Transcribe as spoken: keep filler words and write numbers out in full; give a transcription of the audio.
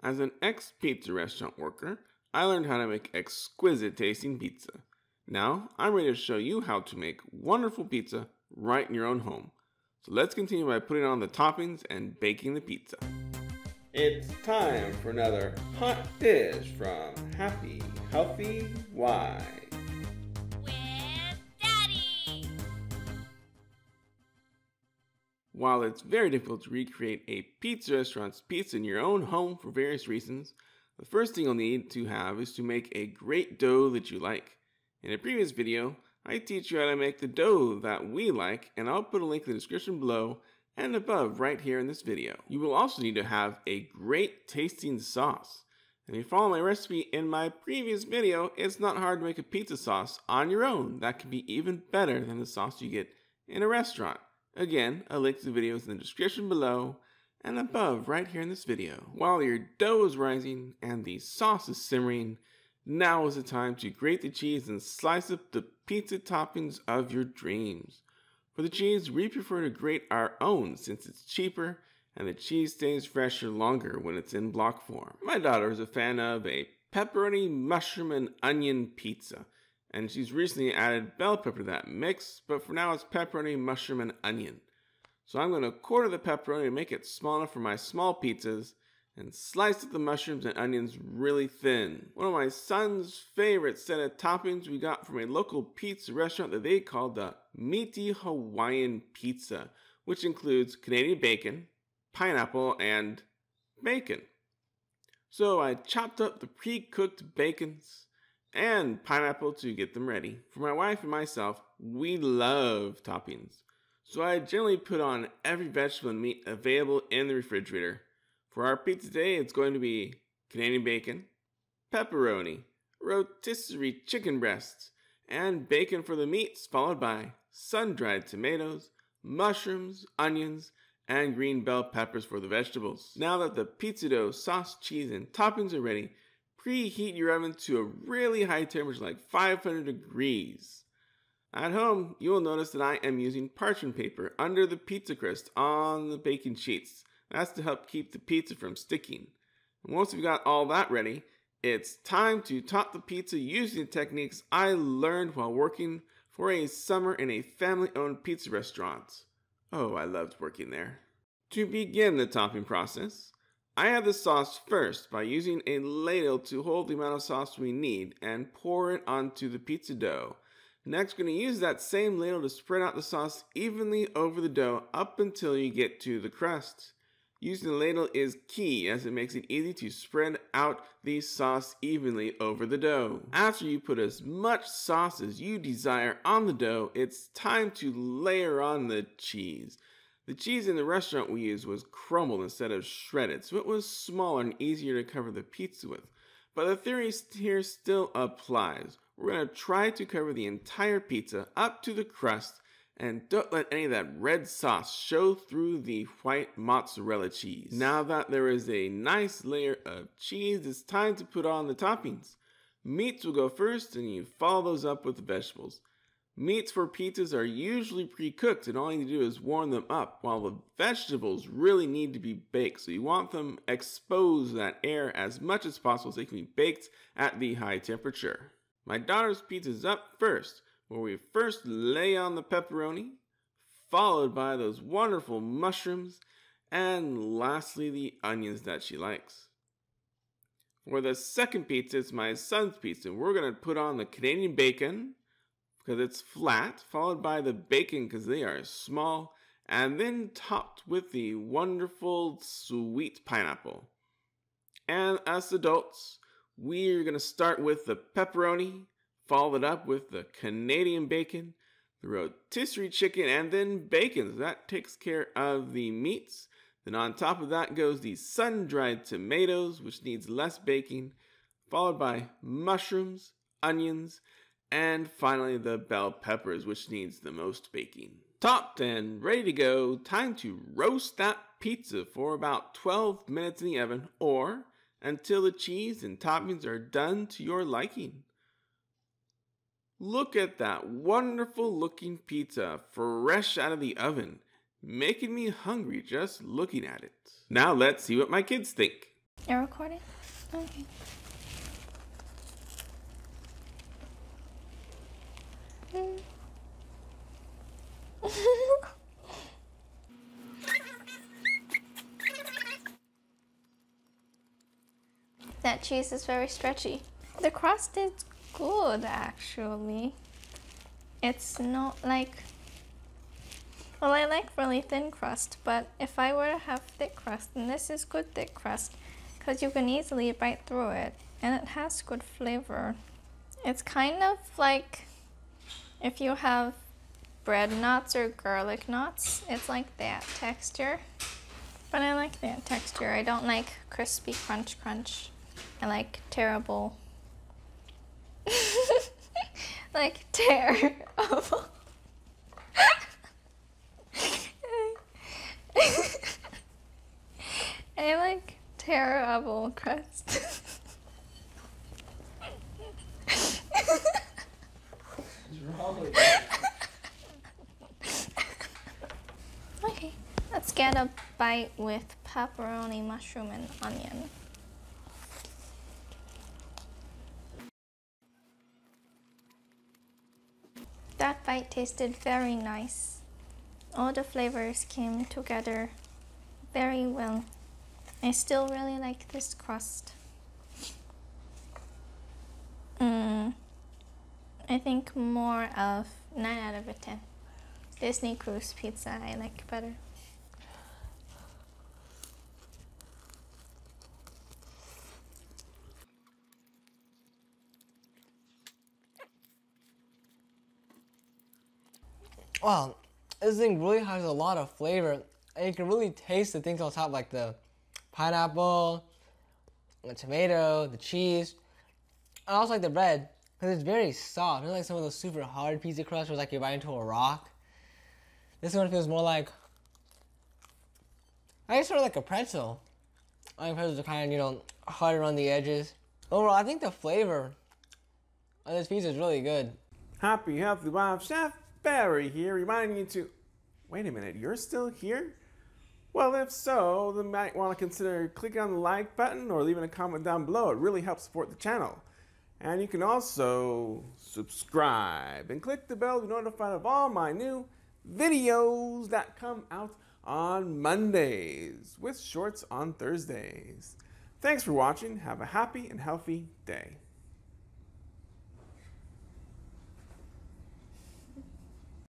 As an ex-pizza restaurant worker, I learned how to make exquisite tasting pizza. Now, I'm ready to show you how to make wonderful pizza right in your own home. So let's continue by putting on the toppings and baking the pizza. It's time for another hot dish from Happy Healthy Wife. While it's very difficult to recreate a pizza restaurant's pizza in your own home for various reasons, the first thing you'll need to have is to make a great dough that you like. In a previous video, I teach you how to make the dough that we like, and I'll put a link in the description below and above right here in this video. You will also need to have a great tasting sauce. And if you follow my recipe in my previous video, it's not hard to make a pizza sauce on your own that can be even better than the sauce you get in a restaurant. Again, a link to the video is in the description below and above right here in this video. While your dough is rising and the sauce is simmering, now is the time to grate the cheese and slice up the pizza toppings of your dreams. For the cheese, we prefer to grate our own since it's cheaper and the cheese stays fresher longer when it's in block form. My daughter is a fan of a pepperoni, mushroom, and onion pizza. And she's recently added bell pepper to that mix, but for now it's pepperoni, mushroom, and onion. So I'm going to quarter the pepperoni to make it small enough for my small pizzas, and slice up the mushrooms and onions really thin. One of my son's favorite set of toppings we got from a local pizza restaurant that they call the Meaty Hawaiian Pizza, which includes Canadian bacon, pineapple, and bacon. So I chopped up the pre-cooked bacons and pineapple to get them ready. For my wife and myself, we love toppings, so I generally put on every vegetable and meat available in the refrigerator. For our pizza today, it's going to be Canadian bacon, pepperoni, rotisserie chicken breasts, and bacon for the meats, followed by sun-dried tomatoes, mushrooms, onions, and green bell peppers for the vegetables. Now that the pizza dough, sauce, cheese, and toppings are ready, preheat your oven to a really high temperature, like five hundred degrees. At home, you will notice that I am using parchment paper under the pizza crust on the baking sheets. That's to help keep the pizza from sticking. And once we've got all that ready, it's time to top the pizza using the techniques I learned while working for a summer in a family-owned pizza restaurant. Oh, I loved working there. To begin the topping process, I add the sauce first by using a ladle to hold the amount of sauce we need and pour it onto the pizza dough. Next, we're going to use that same ladle to spread out the sauce evenly over the dough up until you get to the crust. Using the ladle is key as it makes it easy to spread out the sauce evenly over the dough. After you put as much sauce as you desire on the dough, it's time to layer on the cheese. The cheese in the restaurant we used was crumbled instead of shredded, so it was smaller and easier to cover the pizza with. But the theory here still applies. We're going to try to cover the entire pizza up to the crust, and don't let any of that red sauce show through the white mozzarella cheese. Now that there is a nice layer of cheese, it's time to put on the toppings. Meats will go first, and you follow those up with the vegetables. Meats for pizzas are usually pre-cooked and all you need to do is warm them up, while the vegetables really need to be baked, so you want them exposed to that air as much as possible so they can be baked at the high temperature. My daughter's pizza is up first, where we first lay on the pepperoni, followed by those wonderful mushrooms, and lastly the onions that she likes. For the second pizza, it's my son's pizza, and we're going to put on the Canadian bacon, because it's flat, followed by the bacon because they are small, and then topped with the wonderful sweet pineapple. And as adults, we're going to start with the pepperoni, followed up with the Canadian bacon, the rotisserie chicken, and then bacon. So that takes care of the meats. Then on top of that goes the sun-dried tomatoes, which needs less baking, followed by mushrooms, onions, and finally the bell peppers, which needs the most baking. Topped and ready to go, time to roast that pizza for about twelve minutes in the oven, or until the cheese and toppings are done to your liking. Look at that wonderful looking pizza, fresh out of the oven, making me hungry just looking at it. Now let's see what my kids think. You're recording? Okay. Mm. That cheese is very stretchy. The crust is good, actually. It's not like... Well, I like really thin crust, but if I were to have thick crust, then this is good thick crust, because you can easily bite through it, and it has good flavor. It's kind of like if you have bread knots or garlic knots, it's like that texture. But I like that texture. I don't like crispy crunch crunch. I like terrible, like terrible. I like terrible crust. Okay, let's get a bite with pepperoni, mushroom, and onion. That bite tasted very nice. All the flavors came together very well. I still really like this crust. Mm, I think more of nine out of ten. Disney Cruise Pizza I like better. Wow, this thing really has a lot of flavor, and you can really taste the things on top, like the pineapple, the tomato, the cheese. I also like the bread because it's very soft. It's like some of those super hard pizza crusts where it's like you're biting into a rock. This one feels more like, I guess, sort of like a pretzel. I think pretzels are kind of, you know, harder on the edges. Overall, I think the flavor of this pizza is really good. Happy Healthy Wife, Chef Barry here, reminding you to, wait a minute, you're still here? Well, if so, then you might want to consider clicking on the like button or leaving a comment down below. It really helps support the channel. And you can also subscribe and click the bell to be notified of all my new videos that come out on Mondays with shorts on Thursdays. Thanks for watching. Have a happy and healthy day.